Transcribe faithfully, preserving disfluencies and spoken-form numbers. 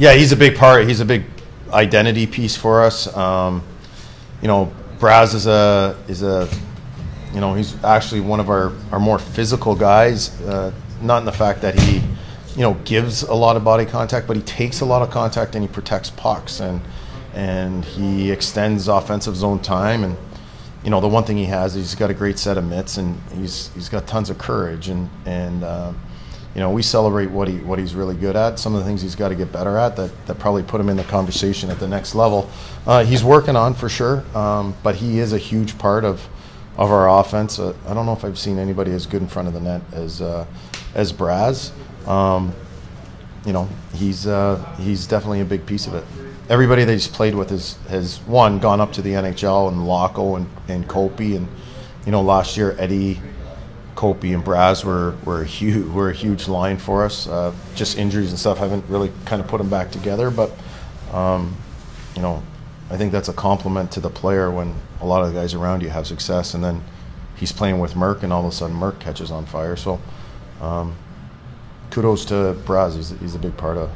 Yeah, he's a big part. He's a big identity piece for us. Um, you know, Braz is a is a you know he's actually one of our our more physical guys. Uh, not in the fact that he you know gives a lot of body contact, but he takes a lot of contact and he protects pucks and and he extends offensive zone time. And you know, the one thing he has, he's got a great set of mitts, and he's he's got tons of courage, and and uh, you know, we celebrate what he what he's really good at. Some of the things he's got to get better at that that probably put him in the conversation at the next level. Uh, he's working on for sure, um, but he is a huge part of of our offense. Uh, I don't know if I've seen anybody as good in front of the net as uh, as Braz. Um, you know, he's uh, he's definitely a big piece of it. Everybody that he's played with has, has one, gone up to the N H L, and Laco and, and Kopi. And, you know, last year, Eddie, Kopi, and Braz were, were, a, huge, were a huge line for us. Uh, just injuries and stuff haven't really kind of put them back together. But, um, you know, I think that's a compliment to the player when a lot of the guys around you have success. And then he's playing with Merck, and all of a sudden Merck catches on fire. So um, kudos to Braz. He's, he's a big part of